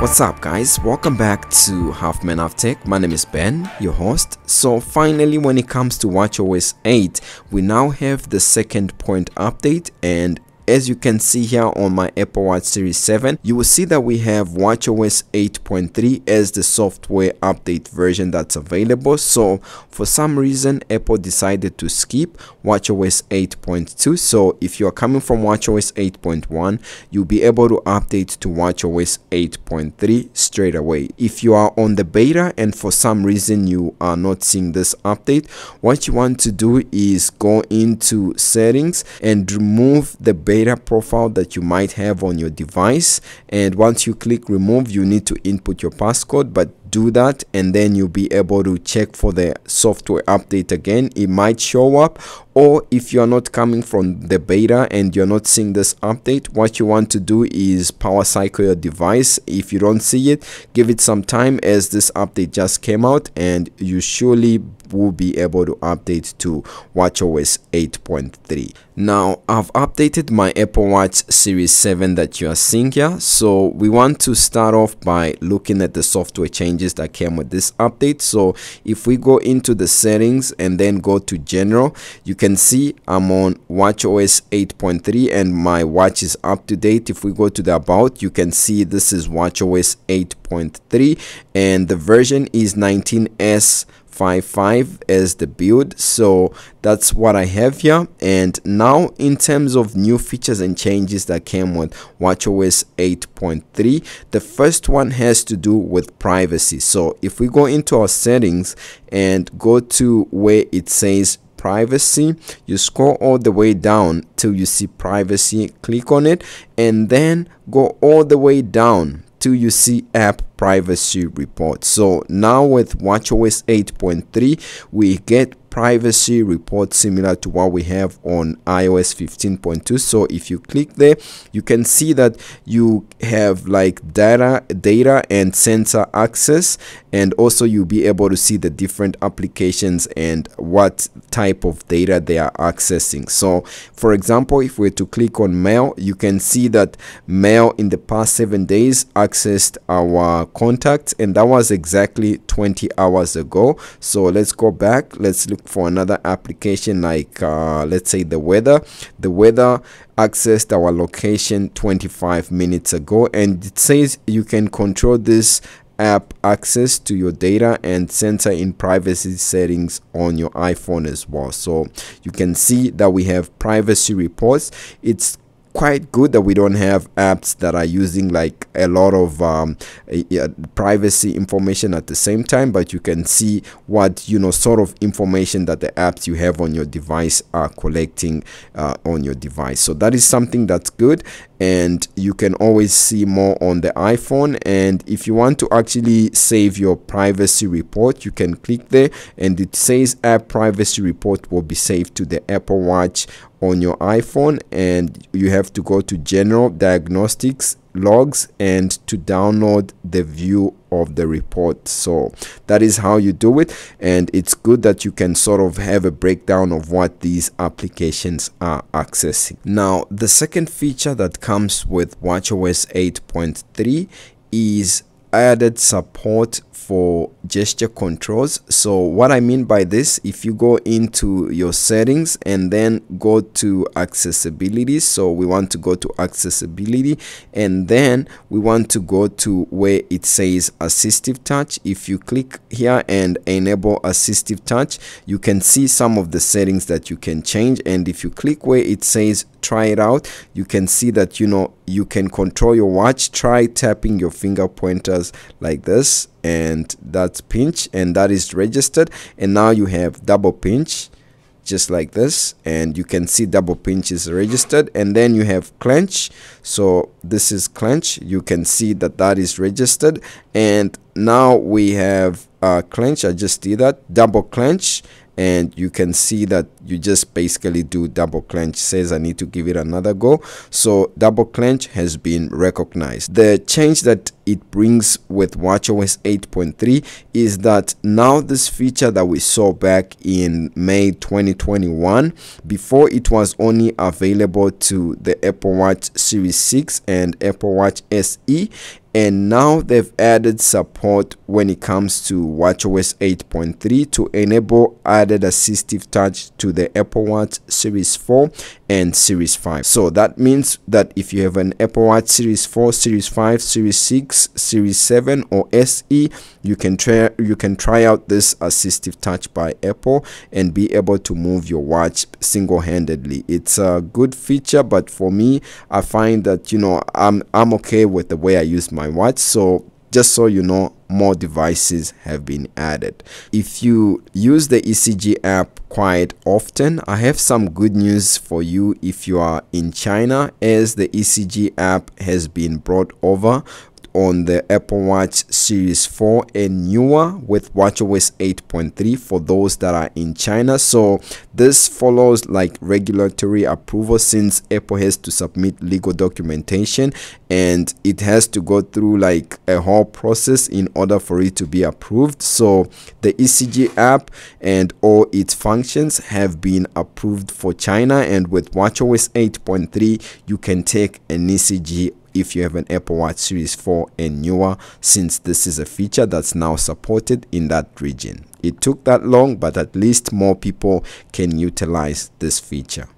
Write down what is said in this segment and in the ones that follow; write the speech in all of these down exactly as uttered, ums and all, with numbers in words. What's up guys, welcome back to Half Man Half Tech. My name is Ben, your host. So finally, when it comes to watch O S eight, we now have the second point update, and as you can see here on my Apple Watch Series seven, you will see that we have watch O S eight point three as the software update version that's available. So for some reason, Apple decided to skip watch O S eight point two. So if you are coming from watch O S eight point one, you'll be able to update to watch O S eight point three straight away. If you are on the beta and for some reason you are not seeing this update, what you want to do is go into settings and remove the beta profile that you might have on your device, and once you click remove, you need to input your passcode. But do that, and then you'll be able to check for the software update again. It might show up, or if you're not coming from the beta and you're not seeing this update, what you want to do is power cycle your device. If you don't see it, give it some time, as this update just came out and you surely will be able to update to watch O S eight point three. Now, I've updated my Apple Watch Series seven that you are seeing here. So we want to start off by looking at the software changes that came with this update. So if we go into the settings and then go to general, you can see I'm on watch O S eight point three and my watch is up to date. If we go to the about, you can see this is watch O S eight point three and the version is nineteen S fifty-five as the build. So that's what I have here. And now, in terms of new features and changes that came with watch O S eight point three, the first one has to do with privacy. So if we go into our settings and go to where it says privacy, you scroll all the way down till you see privacy, click on it, and then go all the way down till you see app privacy report. So now with watch O S eight point three, we get privacy report similar to what we have on i O S fifteen point two. So if you click there, you can see that you have like data data and sensor access, and also you'll be able to see the different applications and what type of data they are accessing. So for example, if we're to click on mail, you can see that mail in the past seven days accessed our contacts, and that was exactly twenty hours ago. So let's go back, let's look for another application, like uh, let's say the weather the weather accessed our location twenty-five minutes ago, and it says you can control this app access to your data and sensor in privacy settings on your iPhone as well. So you can see that we have privacy reports. It's quite good that we don't have apps that are using like a lot of um, uh, privacy information at the same time, but you can see what, you know, sort of information that the apps you have on your device are collecting uh, on your device. So that is something that's good, and you can always see more on the iPhone. And if you want to actually save your privacy report, you can click there, and it says app privacy report will be saved to the Apple Watch on your iPhone, and you have to go to general, diagnostics, logs, and to download the view of the report. So that is how you do it, and it's good that you can sort of have a breakdown of what these applications are accessing. Now, the second feature that comes with watch O S eight point three is added support for gesture controls. So what I mean by this, if you go into your settings and then go to accessibility, so we want to go to accessibility, and then we want to go to where it says assistive touch. If you click here and enable assistive touch, you can see some of the settings that you can change. And if you click where it says try it out, you can see that, you know, you can control your watch. Try tapping your finger pointers like this, and that's pinch, and that is registered. And now you have double pinch, just like this, and you can see double pinch is registered. And then you have clench, so this is clench, you can see that that is registered. And now we have uh, clench, I just did that, double clench, and you can see that you just basically do double clench. Says I need to give it another go. So double clench has been recognized. The change that it brings with watch O S eight point three is that now this feature that we saw back in May twenty twenty-one, before it was only available to the Apple Watch Series six and Apple Watch S E, And now they've added support when it comes to watch O S eight point three to enable added assistive touch to the Apple Watch Series four and Series five. So that means that if you have an Apple Watch Series four, Series five, Series six, Series seven or S E, you can try you can try out this assistive touch by Apple and be able to move your watch single-handedly. It's a good feature, but for me, I find that, you know, I'm I'm okay with the way I use my my watch. So just so you know, more devices have been added. If you use the E C G app quite often, I have some good news for you if you are in China, as the E C G app has been brought over on the Apple Watch Series four and newer with watch O S eight point three for those that are in China. So this follows like regulatory approval, since Apple has to submit legal documentation and it has to go through like a whole process in order for it to be approved. So the E C G app and all its functions have been approved for China, and with watch O S eight point three you can take an E C G if you have an Apple Watch Series four and newer, since this is a feature that's now supported in that region. It took that long, but at least more people can utilize this feature.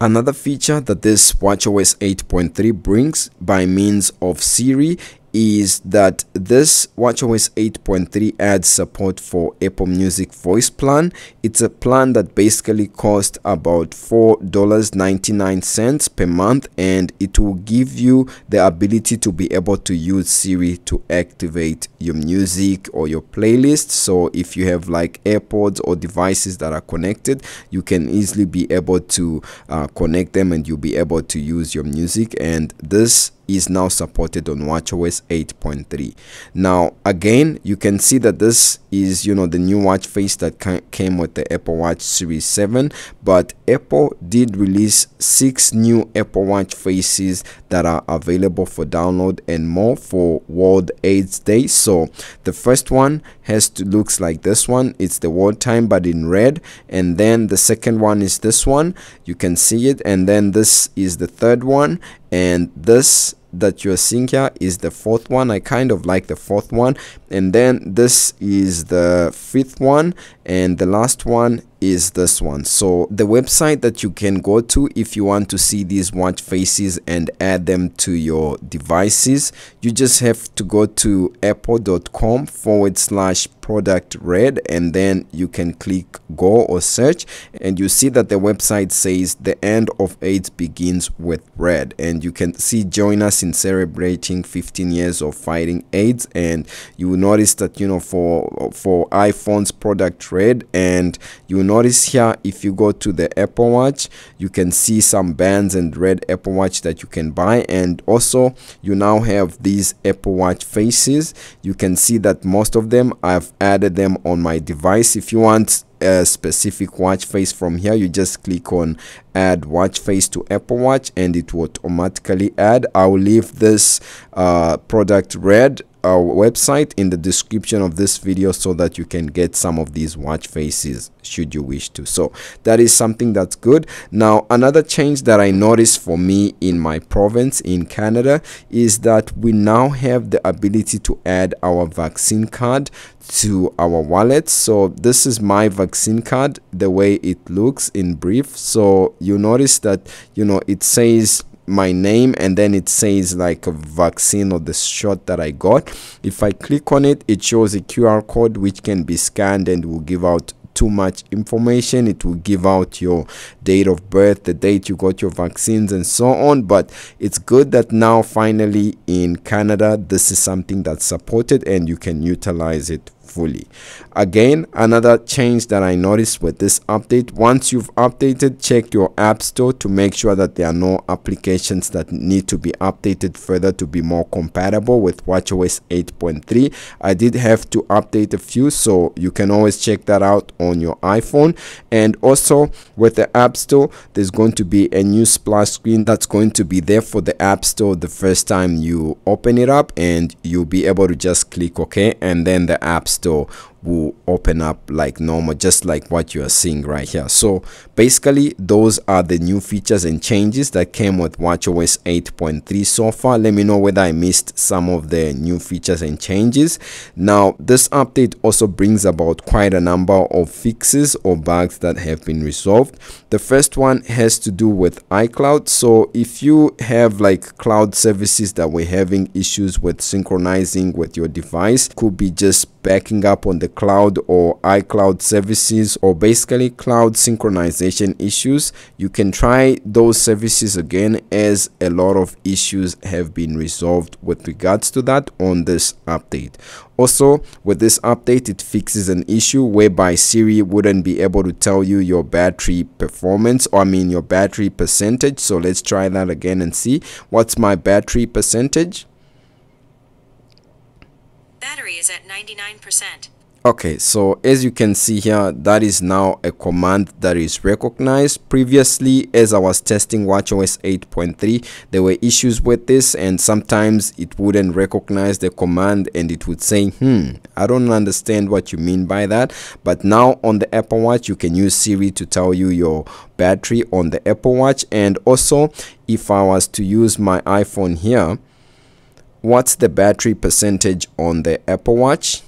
Another feature that this watch O S eight point three brings by means of Siri is that this watch O S eight point three adds support for Apple Music voice plan. It's a plan that basically costs about four dollars and ninety-nine cents per month, and it will give you the ability to be able to use Siri to activate your music or your playlist. So if you have like AirPods or devices that are connected, you can easily be able to uh, connect them and you'll be able to use your music, and this is now supported on watch O S eight point three. Now again, you can see that this is, you know, the new watch face that came with the Apple Watch Series seven, but Apple did release six new Apple Watch faces that are available for download and more for World AIDS Day. So the first one has to looks like this one. It's the world time but in red, and then the second one is this one, you can see it, and then this is the third one, and this that you're seeing here is the fourth one. I kind of like the fourth one, and then this is the fifth one, and the last one is this one. So the website that you can go to if you want to see these watch faces and add them to your devices, you just have to go to apple.com forward slash product red, and then you can click go or search, and you see that the website says the end of AIDS begins with red, and you can see join us in celebrating fifteen years of fighting AIDS, and you will notice that, you know, for for iPhone's Product Red, and you notice here if you go to the Apple Watch, you can see some bands and red Apple Watch that you can buy, and also you now have these Apple Watch faces. You can see that most of them, I've added them on my device. If you want a specific watch face from here, you just click on add watch face to Apple Watch and it will automatically add. I will leave this uh, Product Red our website in the description of this video so that you can get some of these watch faces should you wish to. So that is something that's good. Now another change that I noticed for me in my province in Canada is that we now have the ability to add our vaccine card to our wallet. So this is my vaccine card, the way it looks in brief. So you notice that, you know, it says my name and then it says like a vaccine or the shot that I got. If I click on it, it shows a Q R code which can be scanned and will give out too much information. It will give out your date of birth, the date you got your vaccines and so on. But it's good that now finally in Canada this is something that's supported and you can utilize it fully. Again, another change that I noticed with this update, once you've updated, check your App Store to make sure that there are no applications that need to be updated further to be more compatible with watch O S eight point three. I did have to update a few, so you can always check that out on your iPhone. And also with the App Store, there's going to be a new splash screen that's going to be there for the App Store the first time you open it up, and you'll be able to just click OK, and then the App Store will open up like normal, just like what you are seeing right here. So basically those are the new features and changes that came with watchOS eight point three so far. Let me know whether I missed some of the new features and changes. Now this update also brings about quite a number of fixes or bugs that have been resolved. The first one has to do with iCloud. So if you have like cloud services that were having issues with synchronizing with your device, could be just backing up on the cloud or iCloud services, or basically cloud synchronization issues, you can try those services again, as a lot of issues have been resolved with regards to that on this update. Also, with this update, it fixes an issue whereby Siri wouldn't be able to tell you your battery performance, or I mean your battery percentage. So let's try that again and see. What's my battery percentage? Battery is at ninety-nine percent. Okay, so as you can see here, that is now a command that is recognized. Previously, as I was testing watchOS eight point three, there were issues with this, and sometimes it wouldn't recognize the command and it would say, hmm, I don't understand what you mean by that. But now on the Apple Watch, you can use Siri to tell you your battery on the Apple Watch. And also, if I was to use my iPhone here, what's the battery percentage on the Apple Watch?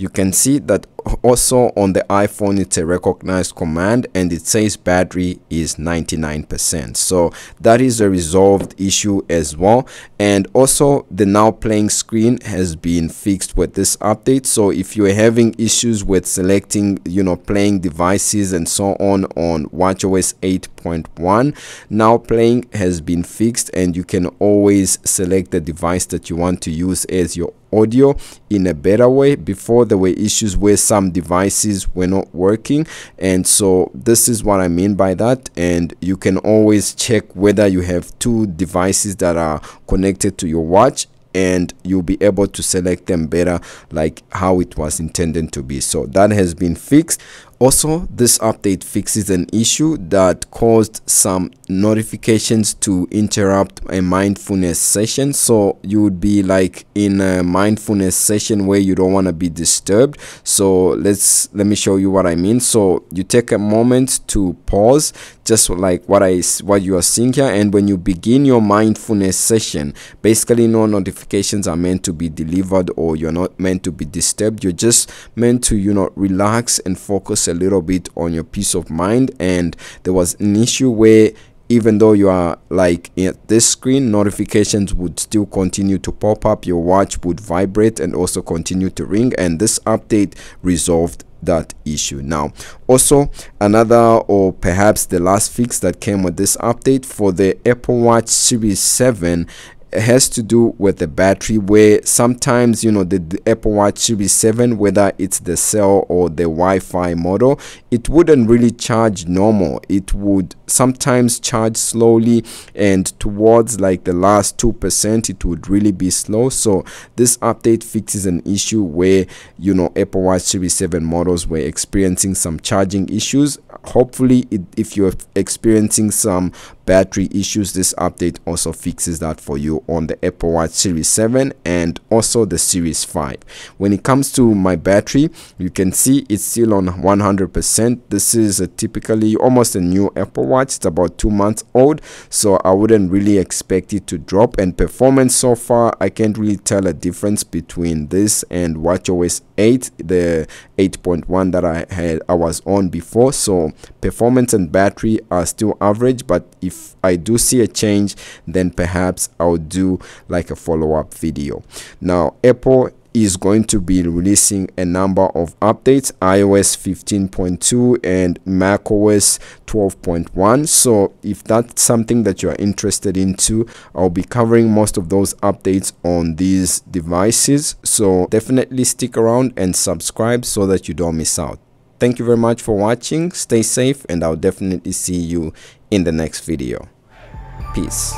You can see that also on the iPhone, it's a recognized command and it says battery is ninety-nine percent. So that is a resolved issue as well. And also the now playing screen has been fixed with this update. So if you're having issues with selecting, you know, playing devices and so on on watchOS eight point one, now playing has been fixed and you can always select the device that you want to use as your audio in a better way. Before, there were issues where some devices were not working, and so this is what I mean by that. And you can always check whether you have two devices that are connected to your watch, and you'll be able to select them better like how it was intended to be. So that has been fixed. Also, this update fixes an issue that caused some notifications to interrupt a mindfulness session. So you would be like in a mindfulness session where you don't want to be disturbed. So let's let me show you what I mean. So you take a moment to pause, just like what I what you are seeing here. And when you begin your mindfulness session, basically no notifications are meant to be delivered, or you're not meant to be disturbed. You're just meant to, you know, relax and focus a little bit on your peace of mind. And there was an issue where even though you are like at this screen, notifications would still continue to pop up, your watch would vibrate and also continue to ring, and this update resolved that issue. Now also another, or perhaps the last fix that came with this update for the Apple Watch Series seven, it has to do with the battery, where sometimes, you know, the, the Apple Watch Series seven, whether it's the cell or the Wi-Fi model, it wouldn't really charge normal. It would sometimes charge slowly, and towards like the last two percent, it would really be slow. So this update fixes an issue where, you know, Apple Watch Series seven models were experiencing some charging issues. Hopefully, it, if you're experiencing some battery issues, this update also fixes that for you on the Apple Watch Series seven and also the Series five. When it comes to my battery, you can see it's still on one hundred percent. This is a typically almost a new Apple Watch. It's about two months old, so I wouldn't really expect it to drop. And performance so far, I can't really tell a difference between this and watchOS eight, the eight point one that I had I was on before. So performance and battery are still average, but if I do see a change, then perhaps I'll do like a follow-up video. Now Apple is going to be releasing a number of updates, iOS fifteen point two and macOS twelve point one. So if that's something that you're interested into, I'll be covering most of those updates on these devices. So definitely stick around and subscribe so that you don't miss out. Thank you very much for watching. Stay safe, and I'll definitely see you in the next video. Peace.